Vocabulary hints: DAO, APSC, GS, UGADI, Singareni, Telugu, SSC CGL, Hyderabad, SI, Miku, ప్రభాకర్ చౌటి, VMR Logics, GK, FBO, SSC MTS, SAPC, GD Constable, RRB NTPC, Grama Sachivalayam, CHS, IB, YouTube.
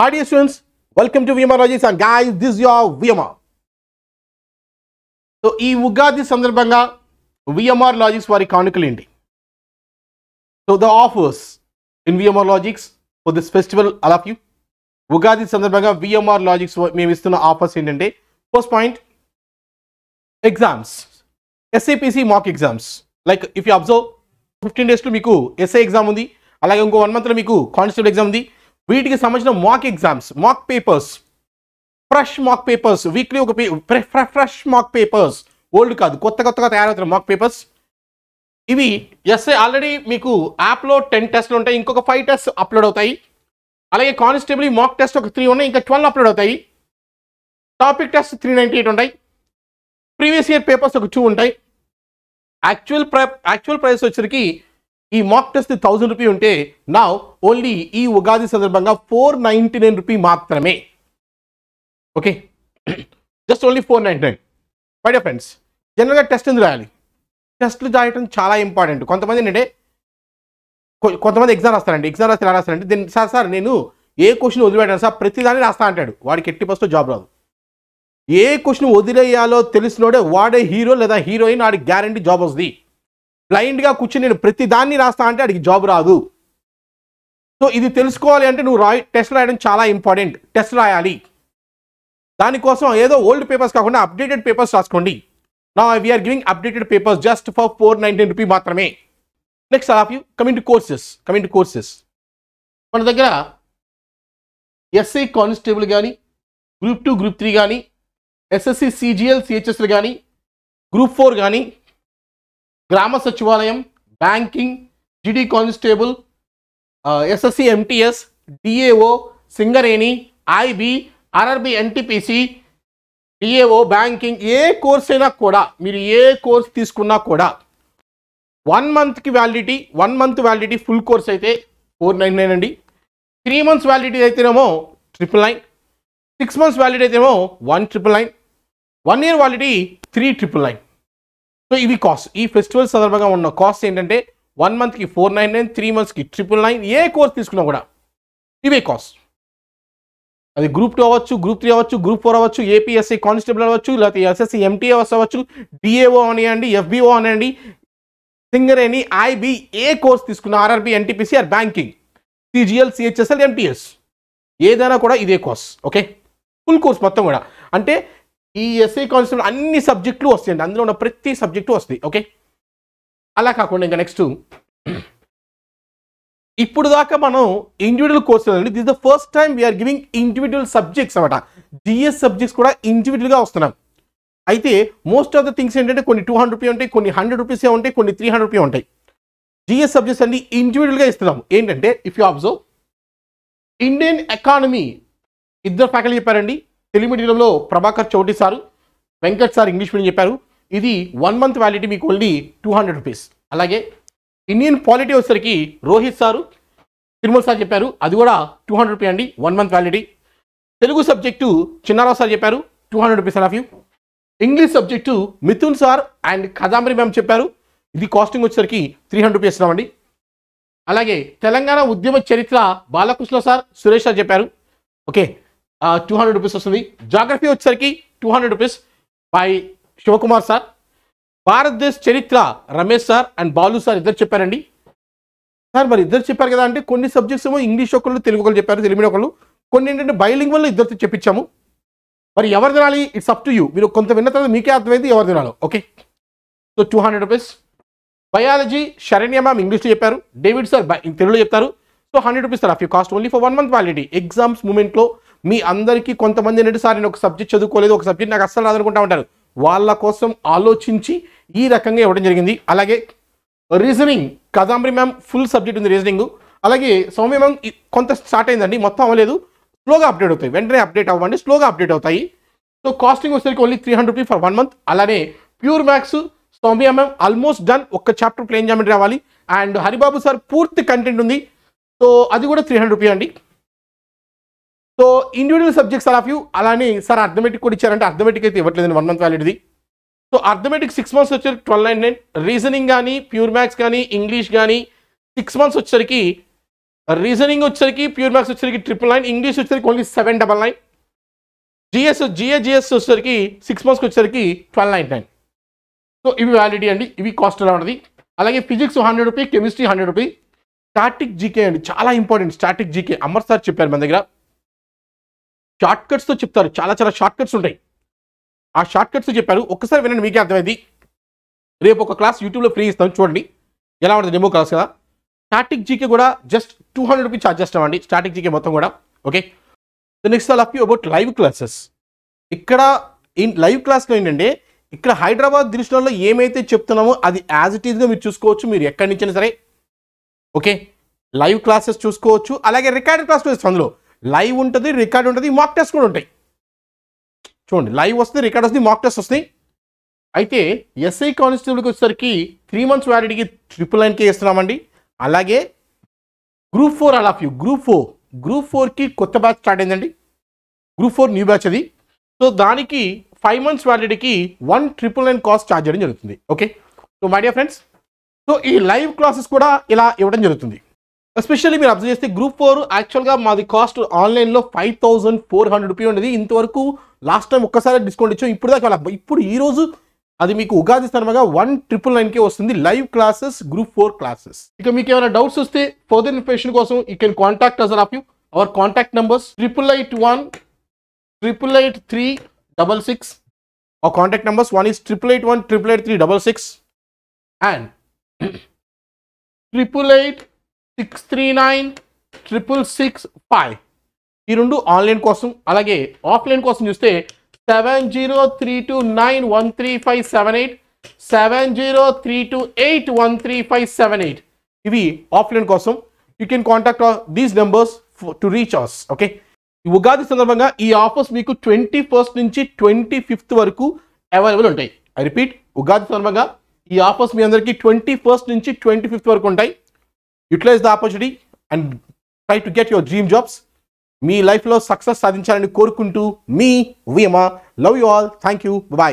Hi dear students, welcome to VMR Logics and guys, this is your VMR. So, ee UGADI Sandarbhanga, VMR Logics for canonical ending. So, the offers in VMR Logics for this festival, all of you. UGADI Sandarbhanga, VMR Logics for offers in day. First point, exams. SAPC mock exams. Like, if you observe, 15 days to Miku, SA exam undi, alage inko 1 month lo Miku, Constable exam undi. వీటికి సంబంధించిన mock exams mock papers fresh mock papers weekly ఒక fresh mock papers old కాదు కొత్తగా తయారవుతున్న mock papers ఇవి ఎస్ఏ already మీకు యాప్లో 10 టెస్ట్లు ఉంటాయి ఇంకొక 5 టెస్ట్ అప్లోడ్ అవుతాయి అలాగే కానిస్టేబుల్ మాక్ టెస్ట్ ఒక 3 ఉన్నాయి ఇంకా 12 అప్లోడ్ అవుతాయి టాపిక్ టెస్ట్ 398 ఉంటాయి ప్రీవియస్ ఇయర్ పేపర్స్ ఒక 2 ఉంటాయి యాక్చువల్ ప్రైస్ వచ్చరికి ఈ mock test 1000 రూపాయలు ఉంటే now only ఈ ఉగాది సందర్భంగా 499 రూపాయలు మాత్రమే okay just only 499 my dear friends general గా టెస్ట్ ఎందుకు రాయాలి టెస్ట్లు రాయడం చాలా ఇంపార్టెంట్ కొంతమంది అంటే కొంతమంది ఎగ్జామ్ రాస్తారండి ఎగ్జామ్ రాసి రాస్తారండి దీని సార్ నేను ఏ క్వశ్చన్ వదిలేయను సార్ ప్రతిదాన్ని రాస్తా అంటాడు వాడికి 80% జాబ్ రాదు ఏ క్వశ్చన్ వదిలేయాలో తెలిసినోడే వాడే హీరో లేదా హీరోయిన్ వాడి గ్యారెంటీ జాబ్ వస్తుంది Blind ga kuchini nenu prati danni rasta ante adiki job raadu so idi telusukovali ante nu test raayadam chaala important test raayali dani kosam edo old papers kaakunda updated papers raskondi now we are giving updated papers just for 499 rupee maatrame next all of you coming to courses mana daggara SSC constable gaani group 2 group 3 gaani SSC CGL CHS gaani group 4 gaani Grama Sachivalayam, Banking, GD Constable, SSC MTS, DAO, Singareni, IB, RRB NTPC, DAO, Banking, ఏ course అయినా కూడా మీరు ఏ course తీసుకున్నా కూడా 1 month validity 1 month validity full course అయితే 499 అండి 3 months validity అయితేనేమో 999 6 months వ్యాలిడిటీ అయితేనేమో 1999 1 year వ్యాలిడిటీ 3999 సో ఇవి కాస్ట్ ఈ ఫెస్టివల్ సందర్భంగా ఉన్న కాస్ట్ ఏంటంటే 1 monthకి 499 3 monthsకి 999 ఏ కోర్స్ తీసుకున్నా కూడా ఇవే కాస్ట్ అది గ్రూప్ 2 అవ్వచ్చు గ్రూప్ 3 అవ్వచ్చు గ్రూప్ 4 అవ్వచ్చు APSC కానిస్టేబుల్ అవ్వచ్చు లేకపోతే SSC MTS అవ్వచ్చు DAO అనియండి FBO అనియండి సింగరేని IB ఏ కోర్స్ తీసుకున్నా RRB NTPC or banking CGL CHS MTS ఏదైనా కూడా ఇదే కోర్స్ ఓకే ఫుల్ కోర్స్ మొత్తం కూడా అంటే ఈ ఎస్ఏ కానిస్టేబుల్ అన్ని సబ్జెక్టులు వస్తాయండి అందులో ఉన్న ప్రతి సబ్జెక్టు వస్తాయి ఓకే అలా కాకుండా ఇంకా నెక్స్ట్ ఇప్పుడు దాకా మనం ఇండివిజువల్ కోర్సులు అండి this the first time we are giving individual subjects అనమాట జిఎస్ సబ్జెక్ట్స్ కూడా ఇండివిజువల్గా వస్తున్నాం అయితే మోస్ట్ ఆఫ్ ద థింగ్స్ ఏంటంటే కొన్ని 200 రూపాయలు ఉంటాయి కొన్ని 100 రూపీసే ఉంటాయి కొన్ని 300 రూపాయలు ఉంటాయి జిఎస్ సబ్జెక్ట్స్ అన్ని ఇండివిజువల్గా ఇస్తున్నాం ఏంటంటే if you observe Indian economy ఇద్దరు ఫ్యాకల్టీ చెప్పారండి తెలుగు మీడియంలో ప్రభాకర్ చౌటి sir Venkat sir English medium చెప్పారు ఇది 1 month వ్యాలిడిటీ మీకు ఓన్లీ 200 రూపీస్ అలాగే ఇండియన్ పాలిటీ వచ్చేసరికి రోహిత్ సారు తిరుమల సార్ చెప్పారు అది కూడా 200 రూపీ అండి 1 month validity Telugu subject Chinnarao sir చెప్పారు 200 rupees of you English subject Mithun sir and Kadambari ma'am చెప్పారు ఇది కాస్టింగ్ వచ్చేసరికి 300 రూపీస్ ఇస్తున్నామండి అలాగే తెలంగాణ ఉద్యమ చరిత్ర బాలకృష్ణ సార్ సురేష్ సార్ చెప్పారు ఓకే 200 రూపీస్ వస్తుంది జాగ్రఫీ వచ్చేసరికి 200 రూపీస్ బై శివకుమార్ సార్ భారతదేశ చరిత్ర Ramesh sir and Balu sir ఇద్దరు చెప్పారండి సార్ మరి ఇద్దరు చెప్పారు కదా అంటే కొన్ని సబ్జెక్ట్స్ ఏమో ఇంగ్లీష్ ఒకళ్ళు తెలుగు ఒకళ్ళు చెప్పారు తెలుగు ఒకళ్ళు కొన్ని ఏంటంటే బైలింగ్వల్లో ఇద్దరితో చెప్పించాము మరి ఎవరు తినాలి ఇట్స్ అప్ టు యూ మీరు కొంత విన్న తర్వాత మీకే అర్థమైంది ఎవరు తినాలో okay so 200 rupees biology Saranya ma'am ఇంగ్లీష్లో చెప్పారు డేవిడ్ సార్ తెలుగులో చెప్తారు so 100 rupees sir of you cost only for 1 month validity exams మూమెంట్లో మీ అందరికీ కొంతమంది ఏంటంటే సార్ నేను ఒక సబ్జెక్ట్ చదువుకోలేదు ఒక సబ్జెక్ట్ నాకు అస్సలు రాదనుకుంటా ఉంటారు వాళ్ళ కోసం ఆలోచించి ఈ రకంగా ఇవ్వడం జరిగింది అలాగే reasoning Kadambari ma'am full subject ఉంది రీజనింగ్ అలాగే సౌమ్య మ్యామ్ కొంత స్టార్ట్ అయిందండి మొత్తం అవ్వలేదు స్లోగా అప్డేట్ అవుతాయి వెంటనే అప్డేట్ అవ్వండి స్లోగా అప్డేట్ అవుతాయి సో కాస్టింగ్ వచ్చేసరికి ఓన్లీ 300 రూపీ ఫర్ 1 month అలానే pure maths Soumya ma'am almost done ఒక్క చాప్టర్ ప్లేన్ జామెట్రీ రావాలి అండ్ హరిబాబు సార్ పూర్తి కంటెంట్ ఉంది సో అది కూడా 300 రూపీ అండి so individual subjects all of you అలానే సార్ అర్థమెటిక్ కూడా ఇచ్చారంటే అర్థమెటిక్ అయితే ఇవ్వట్లేదండి 1 month validity so arithmetic 6 months వచ్చేసరికి 1299 రీజనింగ్ కానీ ప్యూర్ మ్యాథ్స్ కానీ ఇంగ్లీష్ కానీ 6 months వచ్చేసరికి Reasoning is pure marks triple line, English is only 7 double line, GS is 6 months 12.99. So, this is validity and this is cost. Physics 100 rupees, chemistry 100 rupees, static GK and chala important static GK. Amar sir chipper bandagara. Shortcuts to chipper, chala shortcuts untai. Aa shortcuts to chipper, okasari vinandi meeke arthamaindi. Repu oka class YouTube lo free istam chudandi. Ela untadi demo class kada. Static GK kuda just 200 rupees charge chestamandi. Static GK mottham kuda. Okay. The next I'll ask you about live classes. Ikkada in live class lo endante ikkada Hyderabad drishtalo emaithe cheptunamo adi as it is ga miru chuskochu miru ekkadi ninchina sare. Okay. Live classes chuskochu alage recorded class kuda istundi. Live untadi, record untadi, mock test kuda untayi. Chudandi, live vasthe, record vasthe, mock test vasthe. Aithe SI Constable ku sariki 3 months validity ki triple line ki istunamandi. అలాగే group 4 all of you group 4 కి కొత్త batch start అయ్యిందండి. Group 4 new batch అది. So దానికి 5 months వాలిడిటీకి 1999 cost charge చేయడం జరుగుతుంది. Okay. So my dear friends, so ఈ లైవ్ క్లాసెస్ కూడా ఇలా ఇవ్వడం జరుగుతుంది. ఎస్పెషల్లీ మీరు అబ్జర్వ్ చేస్తే గ్రూప్ 4 యాక్చువల్ గా మాది కాస్ట్ ఆన్లైన్ లో 5400 రూపాయలు ఉండేది. ఇంతవరకు లాస్ట్ టైం ఒక్కసారి డిస్కౌంట్ ఇచ్చాం. ఇప్పుడు దాకా ఇప్పుడు ఈ రోజు అది మీకు ఉగాది సన్మగా 1999 కే వస్తుంది. Live classes group 4 classes. ఇక మీకు ఏమైనా డౌట్స్ వస్తే ఫర్దర్ ఇన్ఫర్మేషన్ కోసం you can contact us of you. Our contact numbers 881 883 66. Our contact numbers 1 is 881 883 66 and 888 639 665. ఈ రెండు ఆన్లైన్ కోసం. అలాగే ఆఫ్లైన్ కోసం చూస్తే 7032913578, 7032813578. Ivi offline kosam. You can contact these numbers to reach us. Okay. Ugadi sandarbhanga ee offers meeku 21st nunchi 25th varaku available untayi. I repeat, Ugadi sandarbhanga ee offers mee andariki 21st nunchi 25th varaku untayi. Utilize the opportunity and try to get your dream jobs. మీ లైఫ్లో success సాధించాలని కోరుకుంటూ మీ VMR. Love you all. Thank you. By.